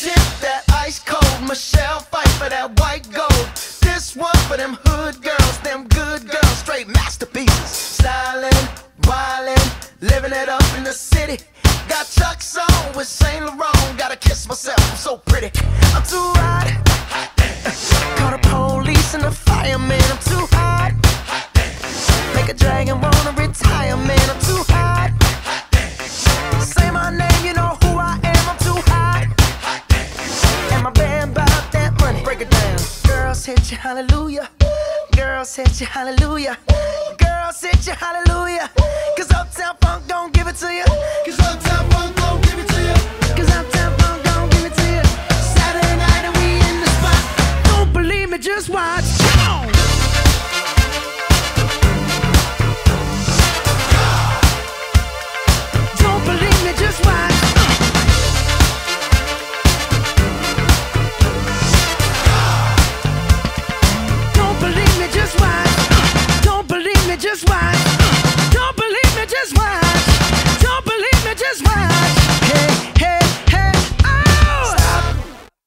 is that ice cold Michelle, fight for that white gold. This one for them hood girls, them good girls, straight masterpieces. Stylin', wildin', living it up in the city. Got Chuck's on with Saint Laurent, gotta kiss myself, I'm so pretty. I'm too hot, call the police and the fireman. I'm too hot, make a dragon wanna retire, man. I'm too hot, say my name, you know who I am. I'm too hot, and my band bought that money. Break it down. Girls hit you, hallelujah. Girls hit you, hallelujah. Girls hit you, hallelujah. Cause Uptown Funk gon' give it to you. Cause Uptown Funk gon' give it to you. Cause Uptown Funk gon' give it to you. Saturday night and we in the spot. Don't believe me, just watch. Come on! Don't believe me, just watch. Just watch. Don't believe me, just watch. Don't believe me, just watch. Hey, hey, hey, oh! Stop.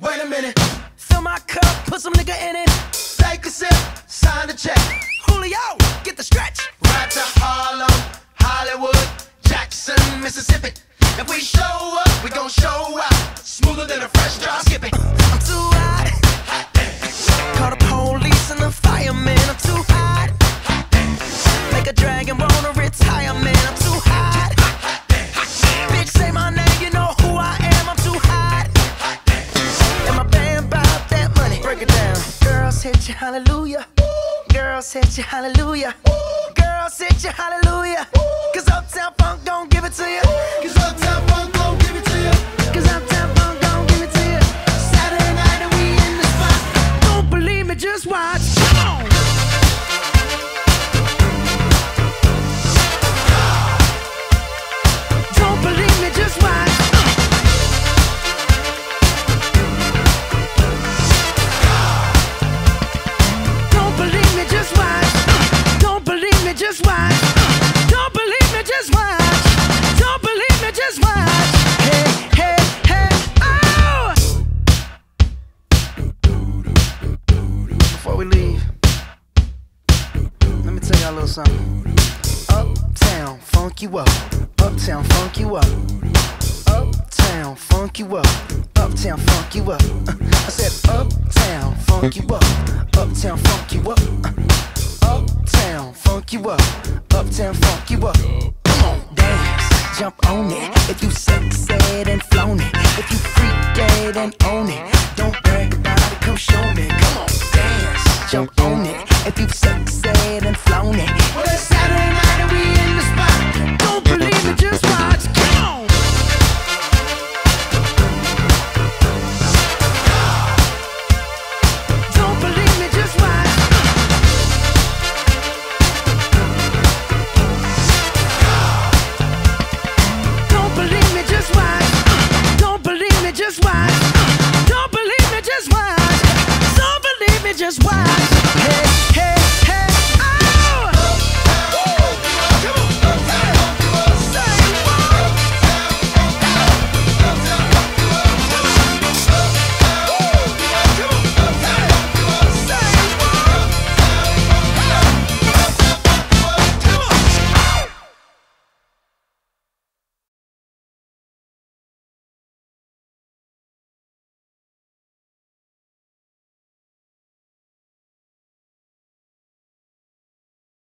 Wait a minute. Fill my cup, put some nigga in it. Take a sip, sign the check. Julio, get the stretch. Right to Harlem, Hollywood, Jackson, Mississippi. If we show up, we gon' show out. Smoother than a fresh drop. Skip it. I'm too hot. Call the police and the fireman. I'm too hot. A dragon wanna retire, man. I'm too hot. Bitch, say my name, you know who I am. I'm too hot. And my band bought that money. Break it down. Girls hit you, hallelujah. Girls hit you, hallelujah. Girls hit you, hallelujah. Cause Uptown Funk gon' give it to you. Cause Uptown Funk gon' give it to you. Cause Uptown Funk gon' give it to you. Saturday night and we in the spot. Don't believe me, just watch. Come on! Just watch. Don't believe me, just watch. Don't believe me, just watch. Don't believe me, just watch. Don't believe me, just watch. Hey, hey, hey, oh! Before we leave, let me tell y'all a little something. Uptown funk you up. Uptown funk you up. Uptown funk you up. Uptown funk you up. I said uptown funk you up. Uptown funk you up. Uptown funk you up. Uptown funk you up. Come on, dance, jump on it. If you sexed and flown it, if you freaked it and own it, don't brag about it, come show me. Come on, dance, jump on it. If you sexed and flown it, well, it's Saturday night and we in the spot. Don't believe me, just watch. Come on. Just why?